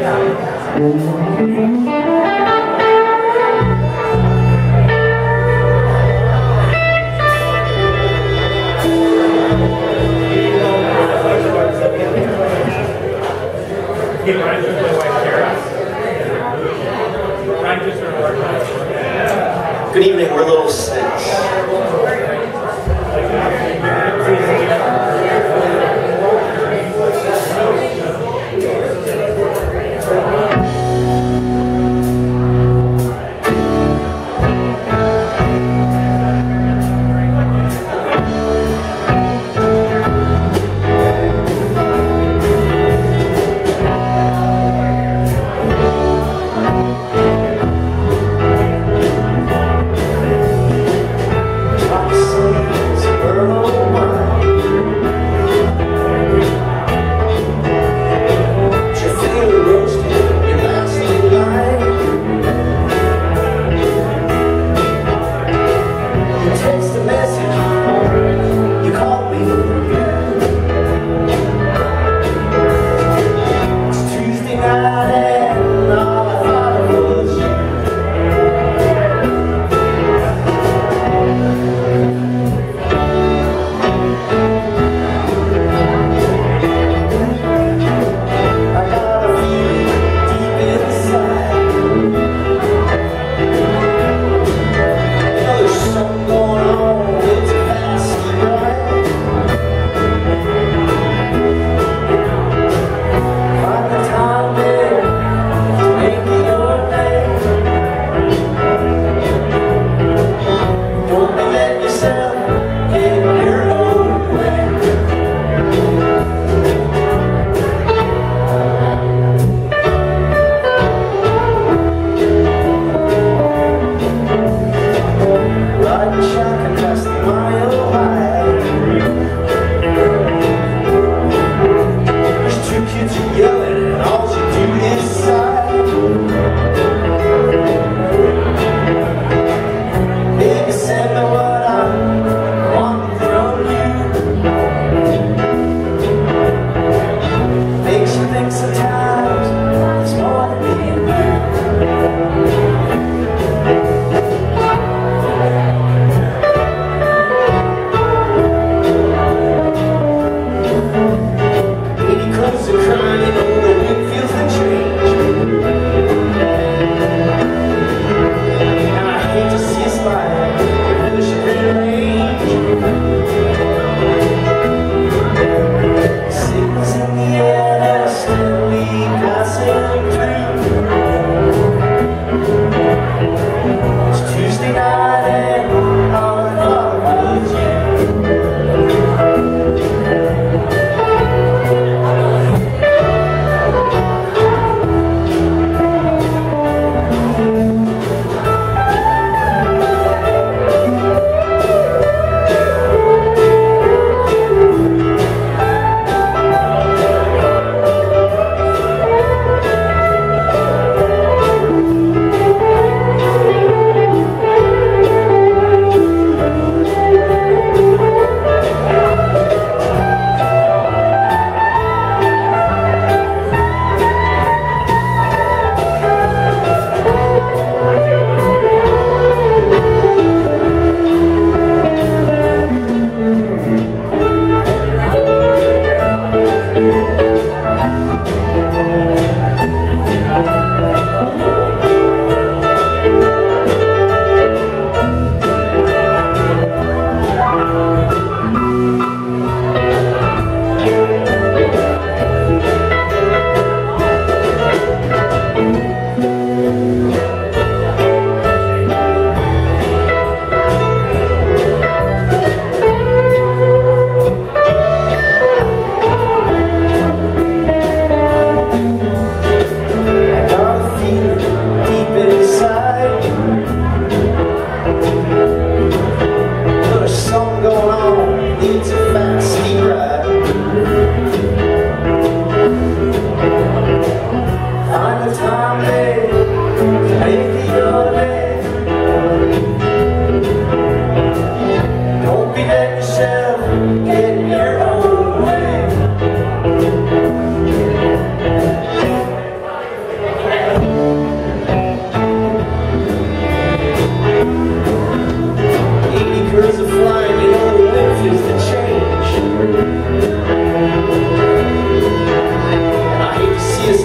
Good evening, we're Little Sense.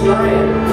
It's